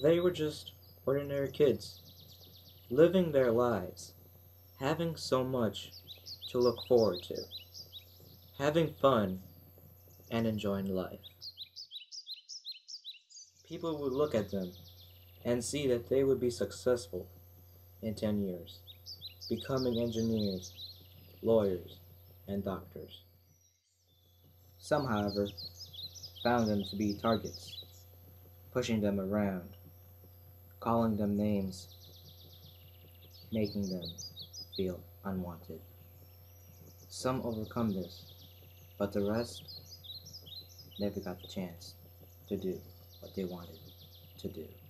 They were just ordinary kids, living their lives, having so much to look forward to, having fun, and enjoying life. People would look at them and see that they would be successful in 10 years, becoming engineers, lawyers, and doctors. Some, however, found them to be targets, pushing them around, calling them names, making them feel unwanted. Some overcome this, but the rest never got the chance to do what they wanted to do.